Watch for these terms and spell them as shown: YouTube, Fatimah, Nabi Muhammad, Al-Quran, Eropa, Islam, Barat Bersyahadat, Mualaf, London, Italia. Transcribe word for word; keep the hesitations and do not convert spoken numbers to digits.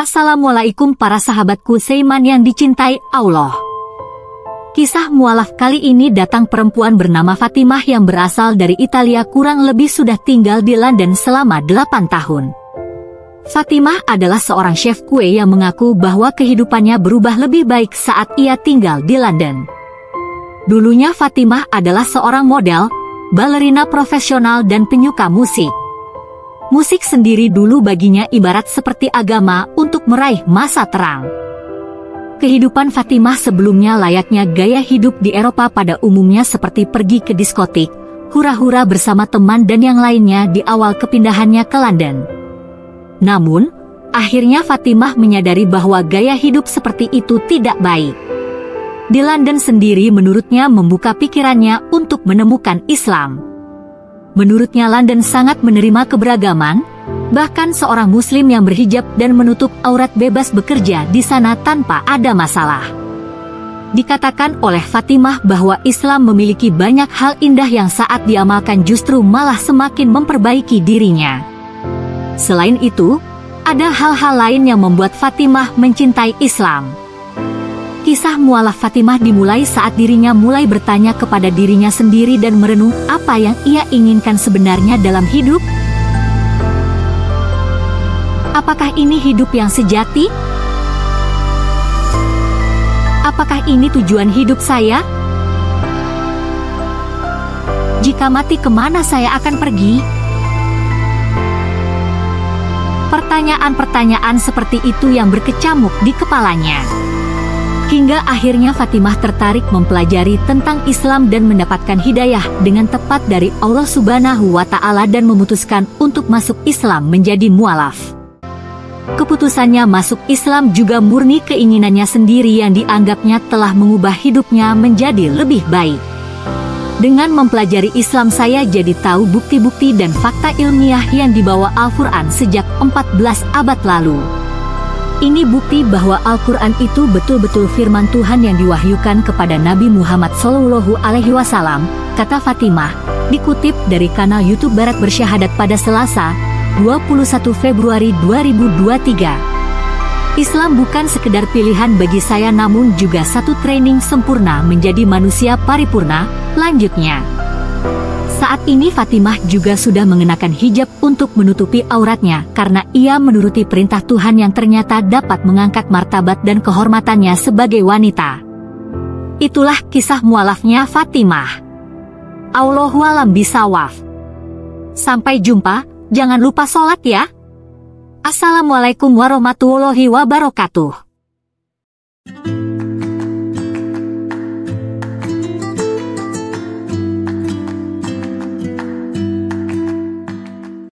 Assalamualaikum para sahabatku seiman yang dicintai Allah. Kisah Mualaf kali ini datang perempuan bernama Fatimah yang berasal dari Italia, kurang lebih sudah tinggal di London selama delapan tahun. Fatimah adalah seorang chef kue yang mengaku bahwa kehidupannya berubah lebih baik saat ia tinggal di London. Dulunya Fatimah adalah seorang model, balerina profesional dan penyuka musik. Musik sendiri dulu baginya ibarat seperti agama untuk meraih masa terang. Kehidupan Fatimah sebelumnya layaknya gaya hidup di Eropa pada umumnya, seperti pergi ke diskotik, hura-hura bersama teman dan yang lainnya di awal kepindahannya ke London. Namun, akhirnya Fatimah menyadari bahwa gaya hidup seperti itu tidak baik. Di London sendiri menurutnya membuka pikirannya untuk menemukan Islam. Menurutnya London sangat menerima keberagaman. Bahkan seorang muslim yang berhijab dan menutup aurat bebas bekerja di sana tanpa ada masalah. Dikatakan oleh Fatimah bahwa Islam memiliki banyak hal indah yang saat diamalkan justru malah semakin memperbaiki dirinya. Selain itu, ada hal-hal lain yang membuat Fatimah mencintai Islam. Kisah Mualaf Fatimah dimulai saat dirinya mulai bertanya kepada dirinya sendiri dan merenung apa yang ia inginkan sebenarnya dalam hidup. Apakah ini hidup yang sejati? Apakah ini tujuan hidup saya? Jika mati, kemana saya akan pergi? Pertanyaan-pertanyaan seperti itu yang berkecamuk di kepalanya. Hingga akhirnya Fatimah tertarik mempelajari tentang Islam dan mendapatkan hidayah dengan tepat dari Allah Subhanahu wa Ta'ala dan memutuskan untuk masuk Islam menjadi mualaf. Keputusannya masuk Islam juga murni keinginannya sendiri yang dianggapnya telah mengubah hidupnya menjadi lebih baik. Dengan mempelajari Islam, saya jadi tahu bukti-bukti dan fakta ilmiah yang dibawa Al-Quran sejak empat belas abad lalu. Ini bukti bahwa Al-Quran itu betul-betul firman Tuhan yang diwahyukan kepada Nabi Muhammad shallallahu alaihi wasallam, kata Fatimah, dikutip dari kanal YouTube Barat Bersyahadat pada Selasa, dua puluh satu Februari dua ribu dua puluh tiga. Islam bukan sekedar pilihan bagi saya, namun juga satu training sempurna menjadi manusia paripurna, lanjutnya. Saat ini Fatimah juga sudah mengenakan hijab untuk menutupi auratnya karena ia menuruti perintah Tuhan yang ternyata dapat mengangkat martabat dan kehormatannya sebagai wanita. Itulah kisah mualafnya Fatimah. Allahu a'lam bishawab. Sampai jumpa. Jangan lupa sholat ya. Assalamualaikum warahmatullahi wabarakatuh.